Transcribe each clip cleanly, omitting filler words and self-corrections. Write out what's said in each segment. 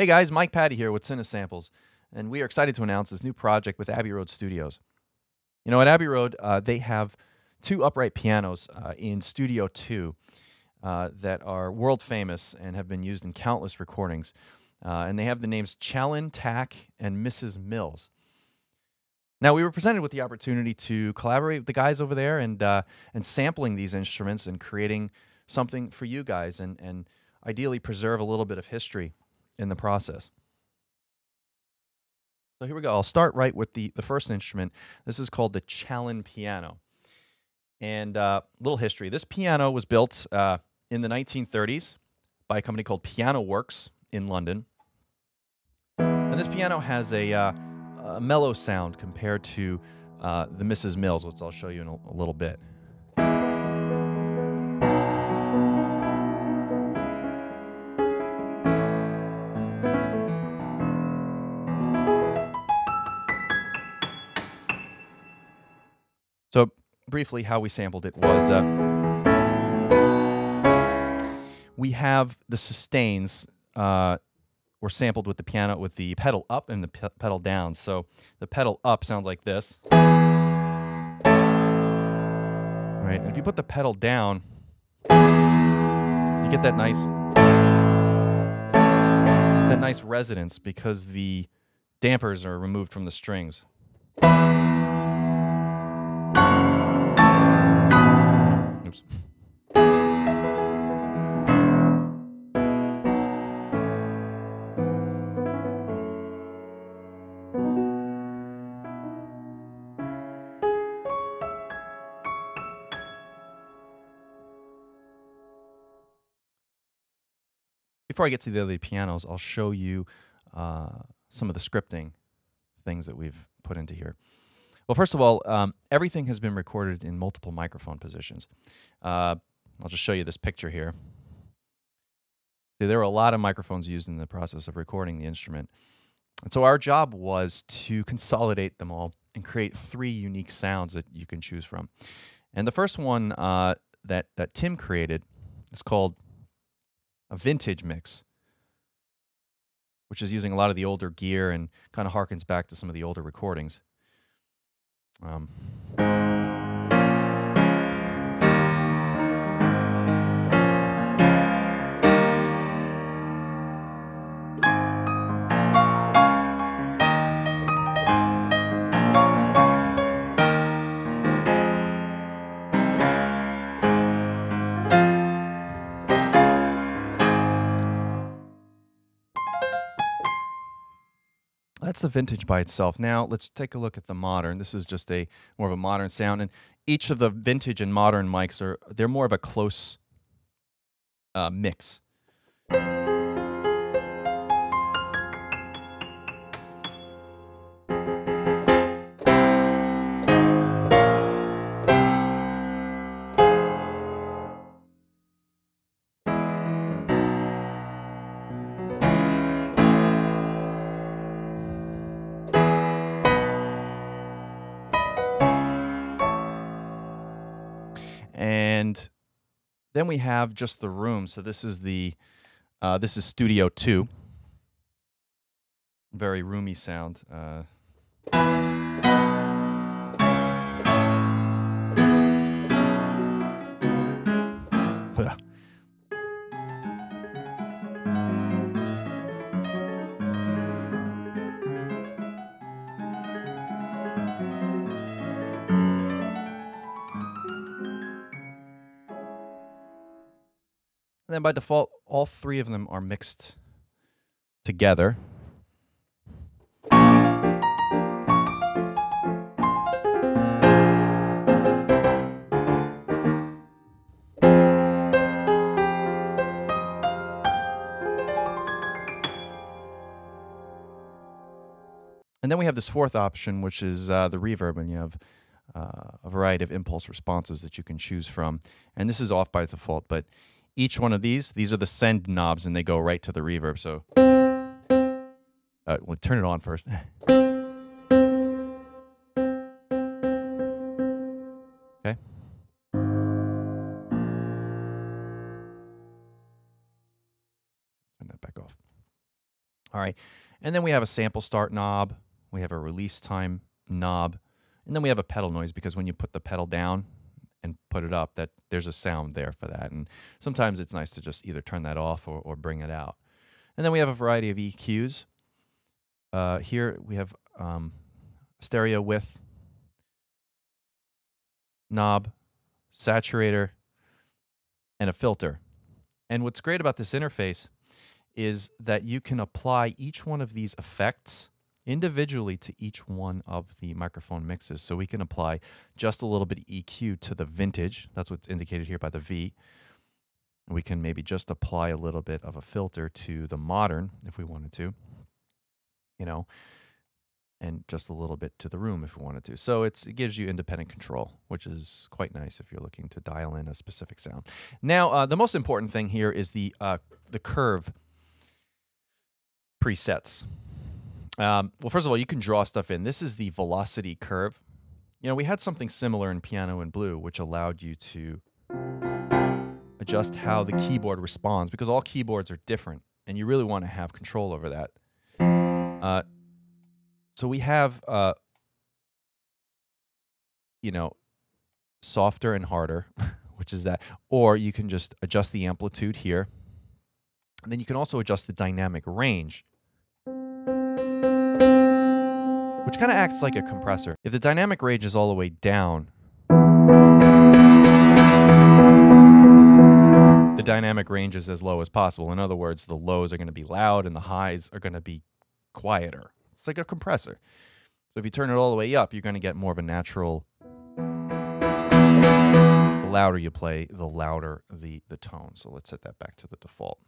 Hey guys, Mike Patty here with CineSamples, and we are excited to announce this new project with Abbey Road Studios. You know, at Abbey Road, they have two upright pianos in Studio 2 that are world famous and have been used in countless recordings. And they have the names Challen Tack and Mrs. Mills. Now, we were presented with the opportunity to collaborate with the guys over there and sampling these instruments and creating something for you guys and ideally preserve a little bit of history in the process. So here we go. I'll start right with the first instrument. This is called the Challen piano. And a little history. This piano was built in the 1930s by a company called Piano Works in London. And this piano has a mellow sound compared to the Mrs. Mills, which I'll show you in a little bit. So briefly, how we sampled it was we have the sustains were sampled with the piano with the pedal up and the pedal down. So the pedal up sounds like this, right? And if you put the pedal down, you get that nice resonance because the dampers are removed from the strings. Oops. Before I get to the other pianos, I'll show you some of the scripting things that we've put into here. Well, first of all, everything has been recorded in multiple microphone positions. I'll just show you this picture here. See, there were a lot of microphones used in the process of recording the instrument. And so our job was to consolidate them all and create three unique sounds that you can choose from. And the first one that Tim created is called a vintage mix, which is using a lot of the older gear and kind of harkens back to some of the older recordings. That's the vintage by itself. Now let's take a look at the modern. This is just a more of a modern sound, and each of the vintage and modern mics they're more of a close mix. And then we have just the room. So this is Studio 2. Very roomy sound. And then by default, all three of them are mixed together. And then we have this fourth option, which is the reverb, and you have a variety of impulse responses that you can choose from. And this is off by default, but each one of these are the send knobs, and they go right to the reverb. So we'll turn it on first. Okay. Turn that back off. All right. And then we have a sample start knob. We have a release time knob. And then we have a pedal noise, because when you put the pedal down and put it up, that there's a sound there for that. And sometimes it's nice to just either turn that off or bring it out. And then we have a variety of EQs. Here we have stereo width knob, saturator, and a filter. And what's great about this interface is that you can apply each one of these effects individually to each one of the microphone mixes. So we can apply just a little bit of EQ to the vintage. That's what's indicated here by the V. And we can maybe just apply a little bit of a filter to the modern if we wanted to, you know, and just a little bit to the room if we wanted to. So it gives you independent control, which is quite nice if you're looking to dial in a specific sound. Now, the most important thing here is the curve presets. Well, first of all, you can draw stuff in. This is the velocity curve. You know, we had something similar in Piano in Blue, which allowed you to adjust how the keyboard responds, because all keyboards are different, and you really want to have control over that. So we have, you know, softer and harder, which is that. Or you can just adjust the amplitude here. And then you can also adjust the dynamic range, which kind of acts like a compressor. If the dynamic range is all the way down, the dynamic range is as low as possible. In other words, the lows are going to be loud and the highs are going to be quieter. It's like a compressor. So if you turn it all the way up, you're going to get more of a natural. The louder you play, the louder the tone. So let's set that back to the default.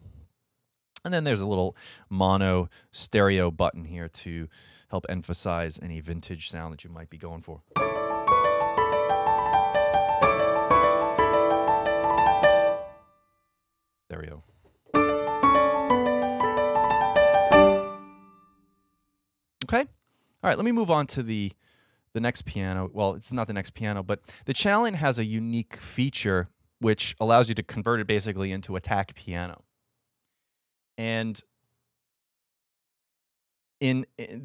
And then there's a little mono stereo button here to help emphasize any vintage sound that you might be going for. Stereo. Okay. All right, let me move on to the next piano. Well, it's not the next piano, but the Challen has a unique feature which allows you to convert it basically into a Tack piano. And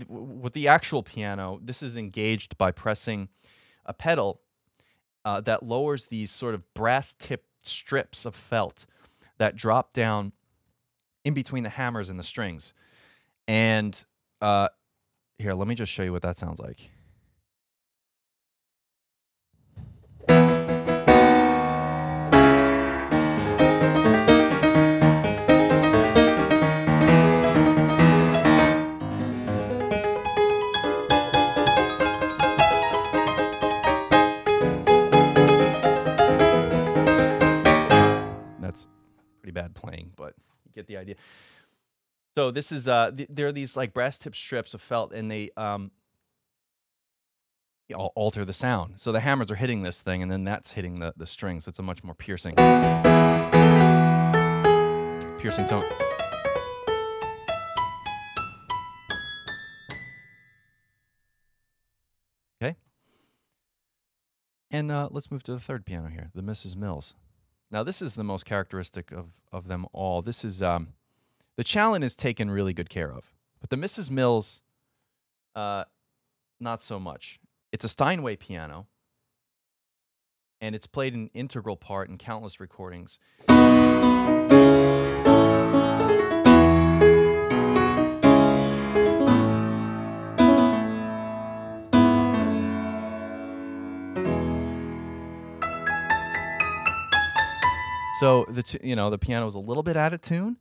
with the actual piano, this is engaged by pressing a pedal that lowers these sort of brass-tipped strips of felt that drop down in between the hammers and the strings. And here, let me just show you what that sounds like. That's pretty bad playing, but you get the idea. So this is there are these like brass tip strips of felt, and they alter the sound. So the hammers are hitting this thing, and then that's hitting the strings. So it's a much more piercing tone. Okay, and let's move to the third piano here, the Mrs. Mills. Now this is the most characteristic of them all. This is the Challen is taken really good care of, but the Mrs. Mills, not so much. It's a Steinway piano, and it's played an integral part in countless recordings. So the piano is a little bit out of tune.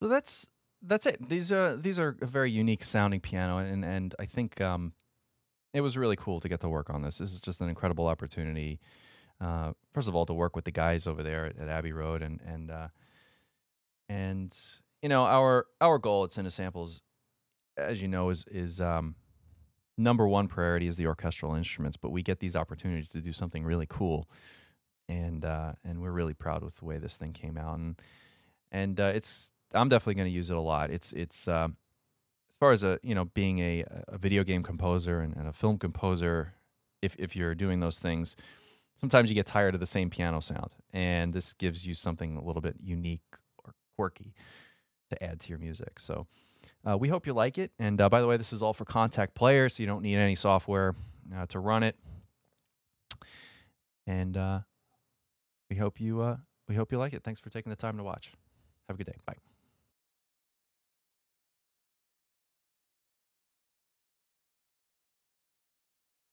So that's it. These are a very unique sounding piano, and I think it was really cool to get to work on this. This is just an incredible opportunity. First of all, to work with the guys over there at Abbey Road, and you know, our goal at CineSamples, as you know, is #1 priority is the orchestral instruments, but we get these opportunities to do something really cool, and we're really proud with the way this thing came out, and I'm definitely going to use it a lot. It's as far as being a video game composer and a film composer, if you're doing those things, sometimes you get tired of the same piano sound, and this gives you something a little bit unique or quirky to add to your music. So we hope you like it. And by the way, this is all for Kontakt Player, so you don't need any software to run it. And we hope you like it. Thanks for taking the time to watch. Have a good day. Bye.